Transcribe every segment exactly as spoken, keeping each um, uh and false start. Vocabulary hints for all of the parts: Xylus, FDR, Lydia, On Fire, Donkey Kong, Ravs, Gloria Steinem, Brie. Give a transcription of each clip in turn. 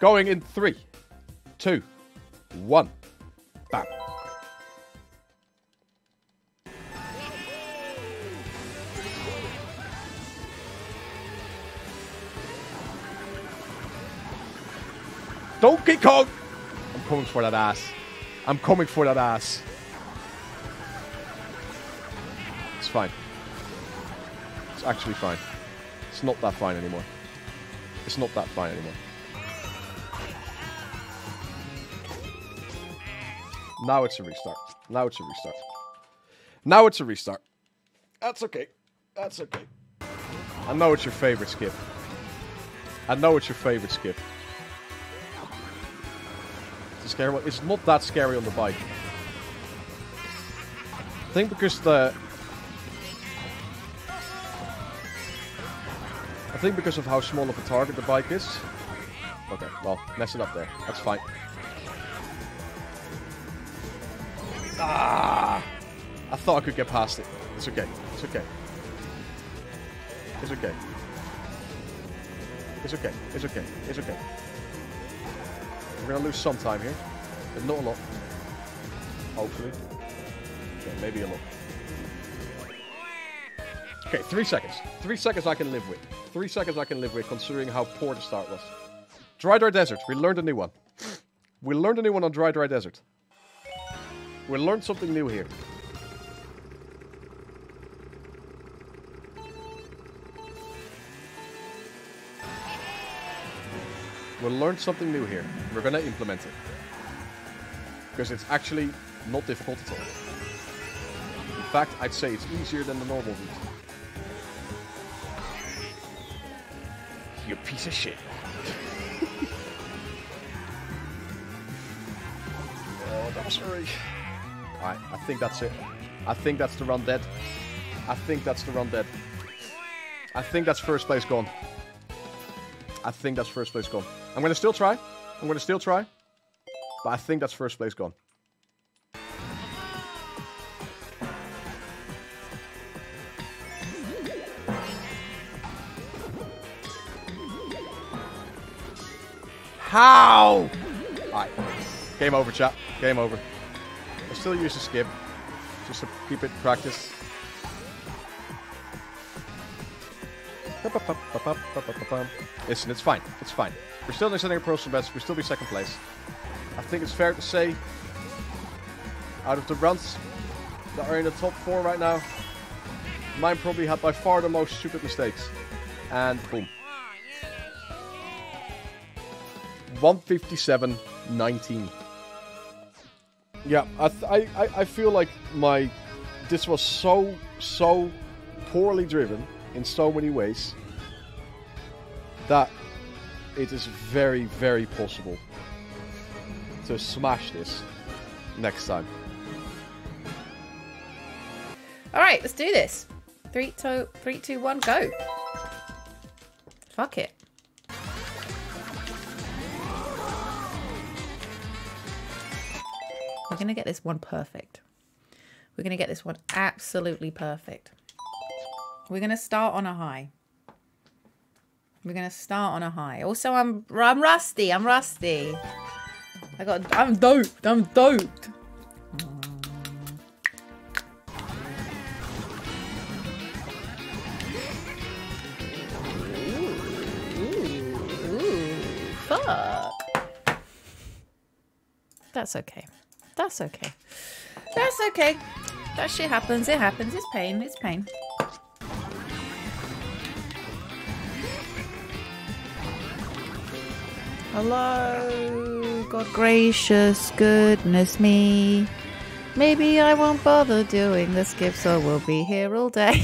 Going in three, two, one. Bam. Donkey Kong! I'm coming for that ass. I'm coming for that ass. It's fine. It's actually fine. It's not that fine anymore. It's not that fine anymore. Now it's a restart. Now it's a restart. Now it's a restart. That's okay. That's okay. I know it's your favorite skip. I know it's your favorite skip. Scary one. It's not that scary on the bike. I think because the... I think because of how small of a target the bike is. Okay, well, mess it up there. That's fine. Ah! I thought I could get past it. It's okay. It's okay. It's okay. It's okay. It's okay. It's okay. We're going to lose some time here, but not a lot. Hopefully. Okay, maybe a lot. Okay, three seconds. Three seconds I can live with. Three seconds I can live with, considering how poor the start was. Dry Dry Desert. We learned a new one. We learned a new one on Dry Dry Desert. We learned something new here. We'll learn something new here. We're going to implement it. Because it's actually not difficult at all. In fact, I'd say it's easier than the normal route. You piece of shit. Oh, I'm sorry. Alright, I think that's it. I think that's the run dead. I think that's the run dead. I think that's first place gone. I think that's first place gone. I'm going to still try. I'm going to still try. But I think that's first place gone. How? Alright. Game over, chat. Game over. I still use the skip. Just to keep it practice. Listen, it's fine. It's fine. We're still in the personal best. We'll still be second place. I think it's fair to say, out of the runs that are in the top four right now, mine probably had by far the most stupid mistakes. And boom. one fifty-seven nineteen. Yeah, I, th I, I, I feel like my... This was so, so poorly driven in so many ways that it is very, very possible to smash this next time. All right, let's do this. Three, two, three, two, one, go. Fuck it. We're gonna get this one perfect. We're gonna get this one absolutely perfect. We're gonna start on a high. We're gonna start on a high. Also, I'm I'm rusty. I'm rusty. I got. I'm doped. I'm doped. Ooh, ooh, fuck. That's okay. That's okay. That's okay. That shit happens. It happens. It's pain. It's pain. Hello, God gracious, goodness me. Maybe I won't bother doing the skips or we'll be here all day.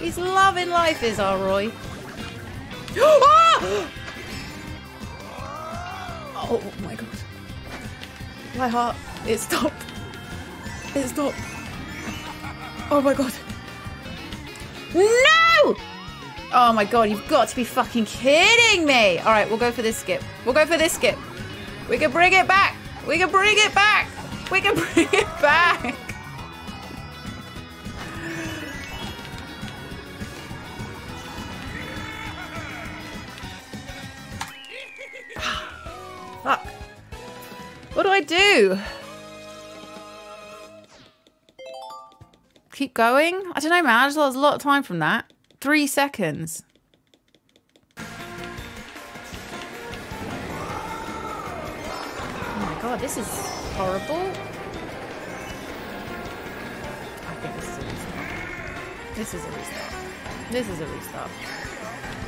He's loving life, is our Roy. Oh my God. My heart, it stopped. It stopped. Oh my God. No! Oh my God, you've got to be fucking kidding me. All right, we'll go for this skip. We'll go for this skip. We can bring it back. We can bring it back. We can bring it back. I do? Keep going? I don't know, man. I just lost a lot of time from that. Three seconds. Oh my god, this is horrible. I think this is a restart. This is a restart. This is a restart.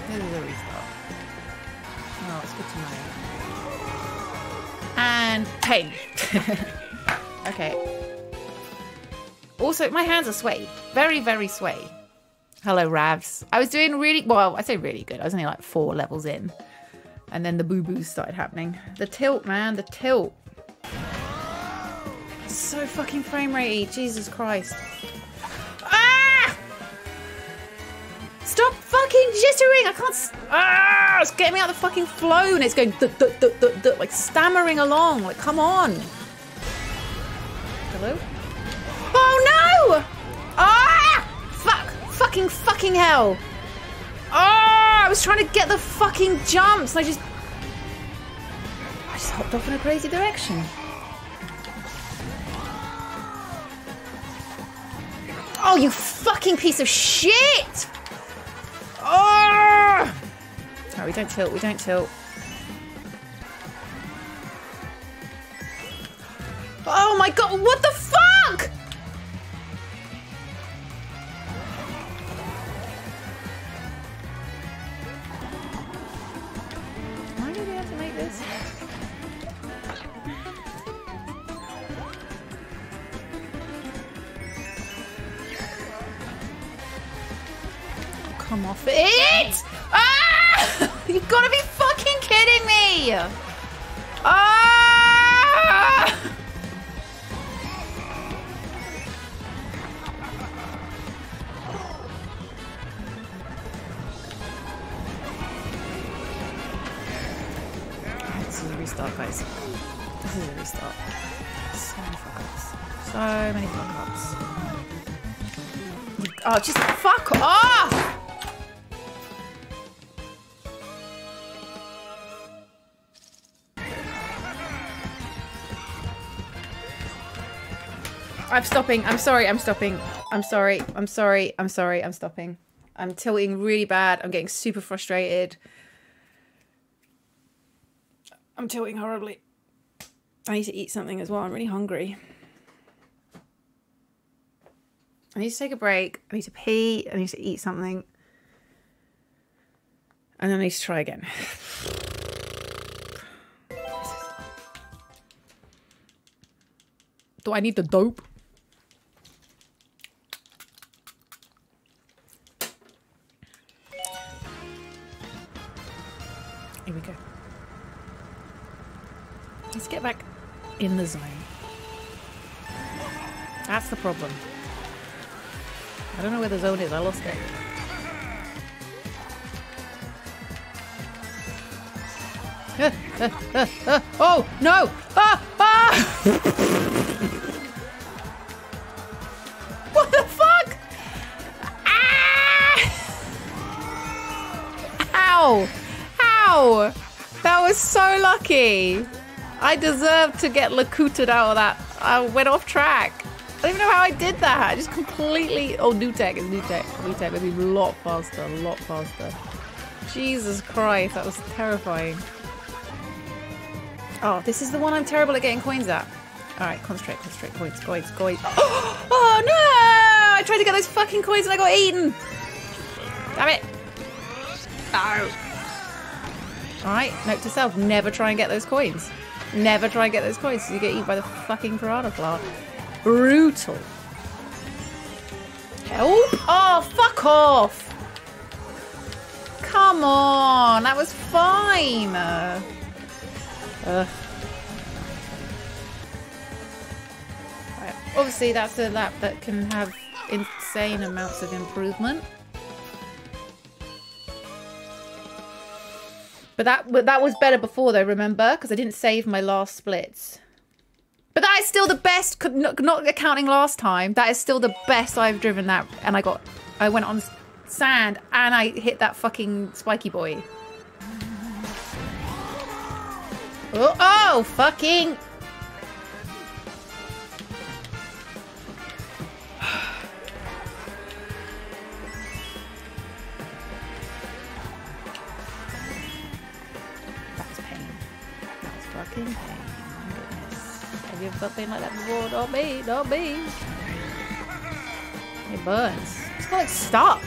This is a restart. Oh, it's good to know. And pain. Okay. Also, my hands are sweaty. Very, very sweaty. Hello, Ravs. I was doing really... Well, I say really good. I was only like four levels in. And then the boo-boos started happening. The tilt, man. The tilt. It's so fucking frame ratey. Jesus Christ. Ah! Stop fucking jittering. I can't... Ah! It's getting me out of the fucking flow. And it's going... Duh, duh, duh, duh, duh, like stammering along. Like, come on. Hello? Oh no! Ah! Fuck! Fucking fucking hell! Ah! I was trying to get the fucking jumps and I just... I just hopped off in a crazy direction. Oh, you fucking piece of shit! Ah! No, we don't tilt, we don't tilt. Oh my god, what the fuck?! Come off it! Ah! You've got to be fucking kidding me! Ah! This is a restart, guys. This is a restart. So many fuck-ups. So many fuck-ups. Oh, just fuck off! I'm stopping. I'm sorry. I'm stopping. I'm sorry. I'm sorry. I'm sorry. I'm stopping. I'm tilting really bad. I'm getting super frustrated. I'm tilting horribly. I need to eat something as well. I'm really hungry. I need to take a break. I need to pee. I need to eat something. And then I need to try again. Do I need the dope? Here we go. Let's get back in the zone. That's the problem. I don't know where the zone is. I lost it. Uh, uh, uh, uh. Oh, no! Ah! Ah! What the fuck? Ah! Ow! Ow! That was so lucky. I deserved to get lakuted out of that. I went off track. I don't even know how I did that. I just completely... Oh, new tech is new tech. New tech would be a lot faster, a lot faster. Jesus Christ, that was terrifying. Oh, this is the one I'm terrible at getting coins at. All right, concentrate, concentrate, coins, coins, coins. Oh, oh no! I tried to get those fucking coins and I got eaten. Damn it. No. All right, note to self, never try and get those coins. Never try and get those coins. You get eaten by the fucking piranha plant. Brutal. Help! Oh, fuck off! Come on, that was fine. Uh, uh. Right. Obviously, that's a lap that can have insane amounts of improvement. But that that was better before, though. Remember, because I didn't save my last splits. But that is still the best. Not accounting last time, that is still the best I've driven that. And I got, I went on sand and I hit that fucking spiky boy. Oh, oh fucking fucking pain. I give up pain like that before. Don't be, don't be. Hey, buds. It's like stuck.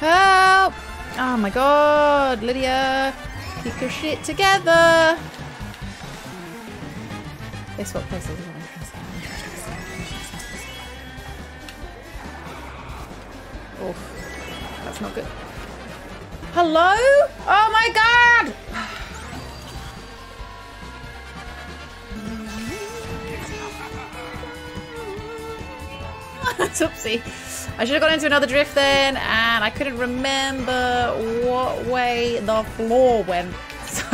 Help! Oh my god, Lydia. Keep your shit together. They swap places. Oh, that's not good. Hello? Oh my god! Oopsie. I should have gone into another drift then, and I couldn't remember what way the floor went, so...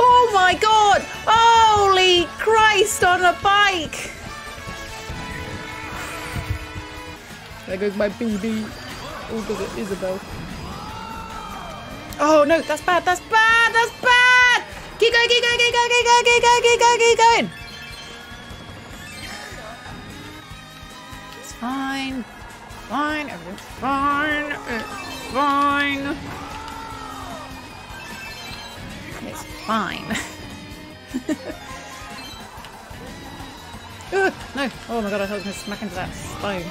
Oh my god! Holy Christ on a bike! There goes my B B. Oh, good, it Isabel. Oh no, that's bad, that's bad, that's bad! Keep going, keep going, keep going, keep going, keep going, keep going, keep going! It's fine. Fine, everything's fine. It's fine. It's fine. uh, no, oh my god, I thought I was gonna smack into that stone.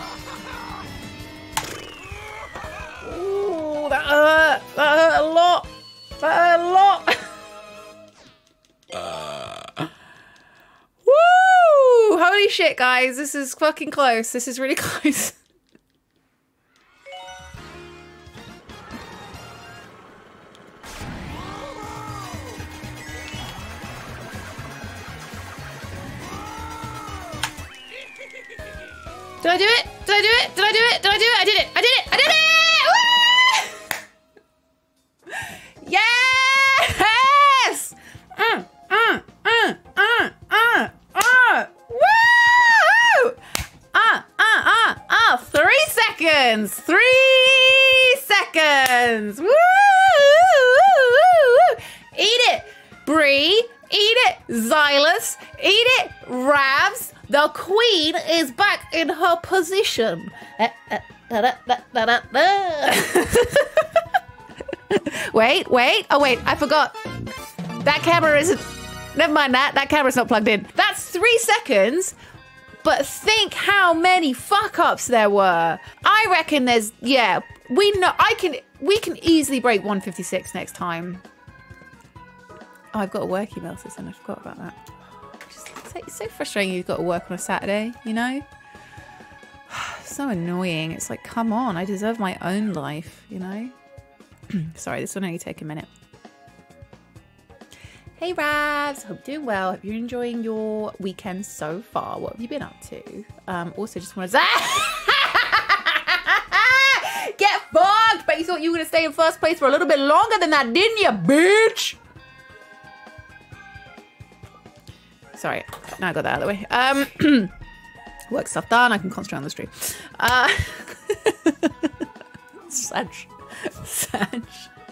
That hurt! That hurt a lot! That hurt a lot! uh. Woo! Holy shit, guys. This is fucking close. This is really close. Did I do it? Did I do it? Did I do it? Did I do it? I did it! I did it! I did it! Yes! Uh, uh, uh, uh, uh, uh! Woo! Ah, ah, ah, ah! Three seconds! Three seconds! Woo! Eat it, Brie! Eat it, Xylus! Eat it, Ravs! The queen is back in her position. Da, da, da, da, da, da, da. Wait, wait. Oh, wait. I forgot. That camera isn't... Never mind that. That camera's not plugged in. That's three seconds. But think how many fuck-ups there were. I reckon there's... Yeah. We know... I can... We can easily break one fifty-six next time. Oh, I've got a work email system. I forgot about that. It's so frustrating you've got to work on a Saturday, you know? It's so annoying. It's like, come on. I deserve my own life, you know? Sorry, this will only take a minute. Hey Ravs, hope you're doing well. Hope you're enjoying your weekend so far. What have you been up to? Um, also, just want to say, get fucked! But you thought you were gonna stay in first place for a little bit longer than that, didn't you, bitch? Sorry, now I got that out of the way. Um, work stuff done. I can concentrate on the stream. Uh, Such. Such.